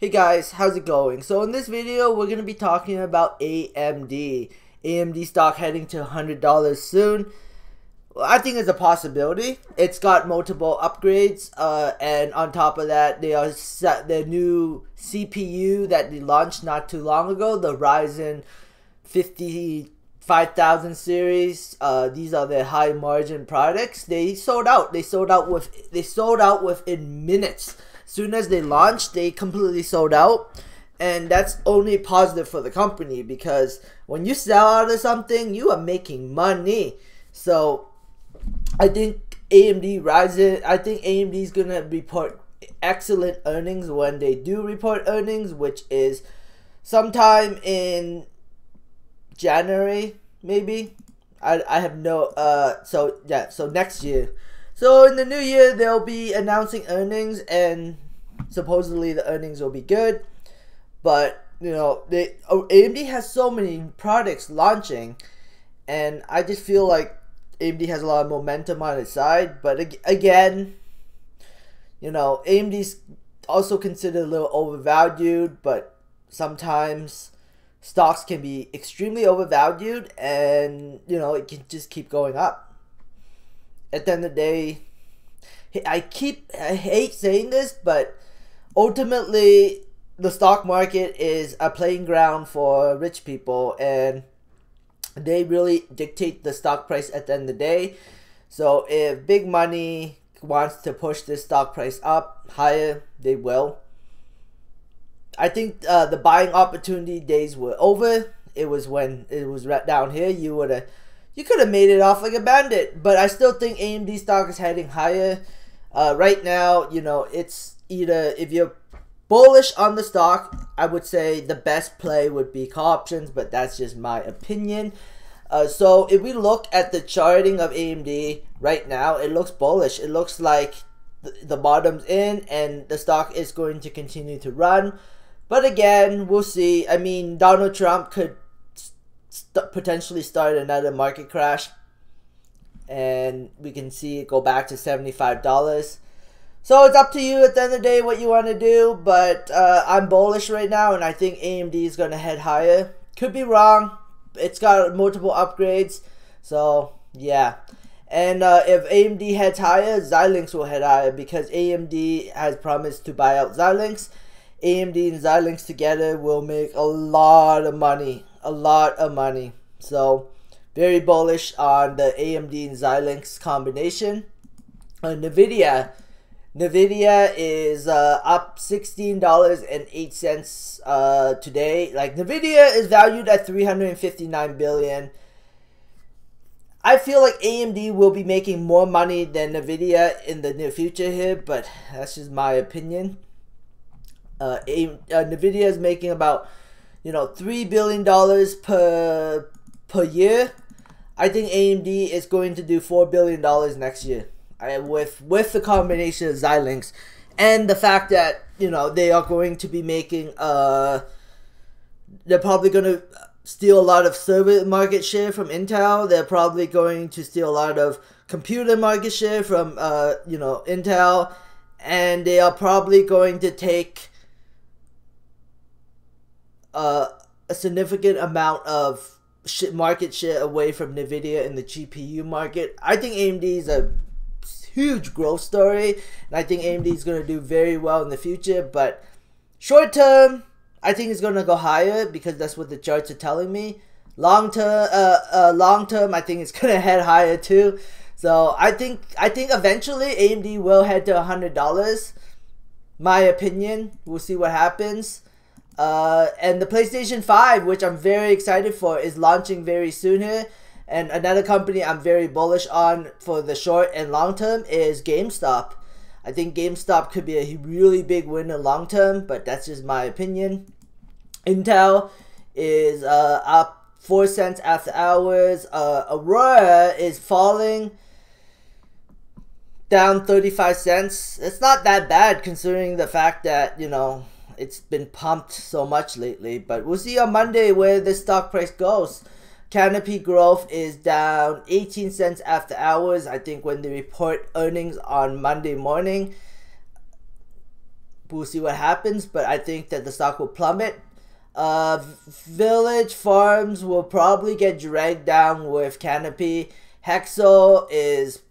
Hey guys, how's it going? So in this video, we're going to be talking about AMD. AMD stock heading to $100 soon. Well, I think it's a possibility. It's got multiple upgrades, and on top of that, they are set their new CPU that they launched not too long ago, the Ryzen 55000 series. These are their high margin products. They sold out. They sold out within minutes. Soon as they launched, they completely sold out, and that's only positive for the company, because when you sell out of something, you are making money. So I think AMD is going to report excellent earnings when they do report earnings, which is sometime in January, maybe. I have no so yeah, so next year. So in the new year, they'll be announcing earnings, and supposedly the earnings will be good. But you know, AMD has so many products launching, and I just feel like AMD has a lot of momentum on its side. But again, you know, AMD's also considered a little overvalued, but sometimes stocks can be extremely overvalued, and you know, it can just keep going up. At the end of the day, I hate saying this, but ultimately the stock market is a playing ground for rich people, and they really dictate the stock price at the end of the day. So if big money wants to push this stock price up higher, they will. I think the buying opportunity days were over. It was when it was right down here. You could have made it off like a bandit, but I still think AMD stock is heading higher. Right now, you know, it's either, if you're bullish on the stock, I would say the best play would be call options, but that's just my opinion. So if we look at the charting of AMD right now, it looks bullish. It looks like the bottom's in and the stock is going to continue to run. But again, we'll see. I mean, Donald Trump could potentially start another market crash, and we can see it go back to $75. So it's up to you at the end of the day what you want to do, but I'm bullish right now, and I think AMD is going to head higher. Could be wrong. It's got multiple upgrades, so yeah. And if AMD heads higher, Xilinx will head higher, because AMD has promised to buy out Xilinx. AMD and Xilinx together will make a lot of money. A lot of money. So very bullish on the AMD and Xilinx combination. Nvidia is up $16.08 today. Like, Nvidia is valued at $359 billion. I feel like AMD will be making more money than Nvidia in the near future here, but that's just my opinion. Nvidia is making about, you know, $3 billion per year. I think AMD is going to do $4 billion next year, with the combination of Xilinx, and the fact that, you know, they are going to be making they're probably going to steal a lot of server market share from Intel. They're probably going to steal a lot of computer market share from you know, Intel, and they are probably going to take a significant amount of market share away from Nvidia in the GPU market. I think AMD is a huge growth story, and I think AMD is going to do very well in the future. But short term, I think it's going to go higher, because that's what the charts are telling me. Long term, I think it's going to head higher too. So I think eventually AMD will head to $100. My opinion. We'll see what happens. And the PlayStation 5, which I'm very excited for, is launching very soon here. And another company I'm very bullish on for the short and long term is GameStop. I think GameStop could be a really big winner long term, but that's just my opinion. Intel is up 4 cents after hours. Aurora is falling, down 35 cents. It's not that bad, considering the fact that, you know, it's been pumped so much lately, but we'll see on Monday where the stock price goes. Canopy Growth is down 18 cents after hours. I think when they report earnings on Monday morning, We'll see what happens, but I think that the stock will plummet. Village Farms will probably get dragged down with Canopy. Hexo is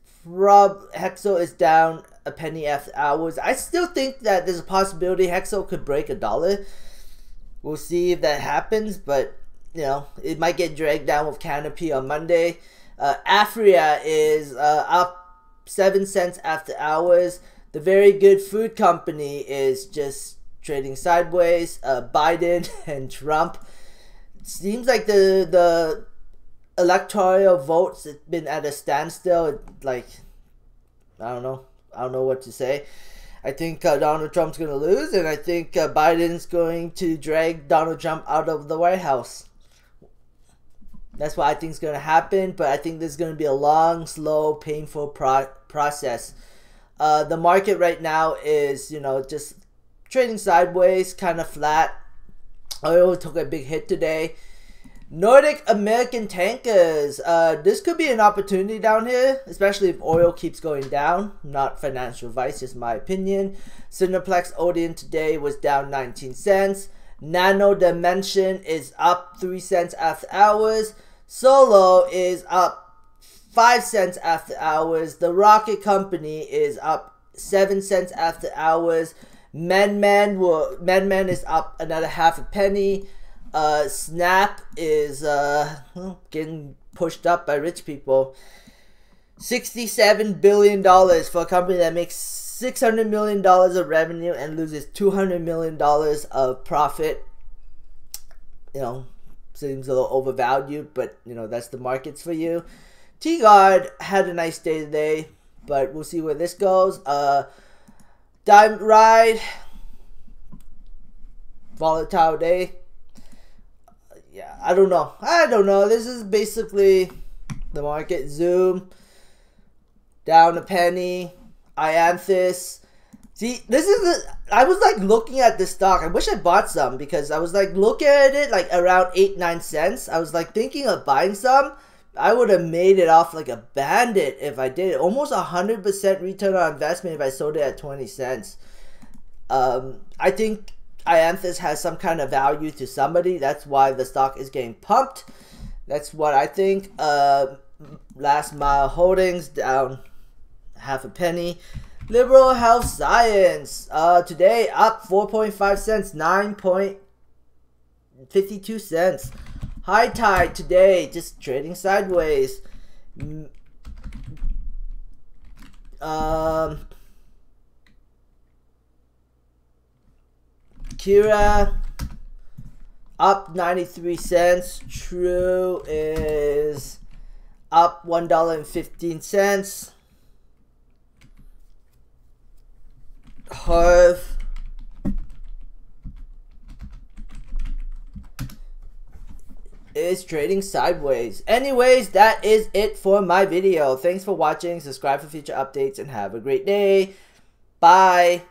down a penny after hours. I still think that there's a possibility Hexo could break $1. We'll see if that happens, but you know, it might get dragged down with Canopy on Monday. Afria is up 7 cents after hours. The very good food company is just trading sideways. Biden and Trump. Seems like the electoral votes have been at a standstill. Like, I don't know what to say. I think Donald Trump's going to lose, and I think Biden's going to drag Donald Trump out of the White House. That's what I think is going to happen, but I think there's going to be a long, slow, painful process. The market right now is, you know, just trading sideways, kind of flat. Oil took a big hit today. Nordic American Tankers. This could be an opportunity down here, especially if oil keeps going down. Not financial advice, just my opinion. Cineplex Odeon today was down 19 cents. Nano Dimension is up 3 cents after hours. Solo is up 5 cents after hours. The Rocket Company is up 7 cents after hours. MedMen is up another half a penny. Snap is getting pushed up by rich people. $67 billion for a company that makes $600 million of revenue and loses $200 million of profit. You know, seems a little overvalued, but you know, that's the markets for you. T Guard had a nice day today, but we'll see where this goes. Diamond Ride, volatile day. Yeah, I don't know. This is basically the market. Zoom down a penny. Ianthus. See, this is I was like looking at this stock. I wish I bought some because I was like looking at it like around 8-9 cents. I was like thinking of buying some. I would have made it off like a bandit if I did it. Almost 100% return on investment if I sold it at 20 cents. I think Ianthus has some kind of value to somebody. That's why the stock is getting pumped. That's what I think. Last Mile Holdings down half a penny. Liberal Health Science today up 4.5 cents, 9.52 cents. High Tide today, just trading sideways. Kira up 93 cents. True is up $1.15. Hearth. Is trading sideways. Anyways, that is it for my video. Thanks for watching. Subscribe for future updates and have a great day. Bye.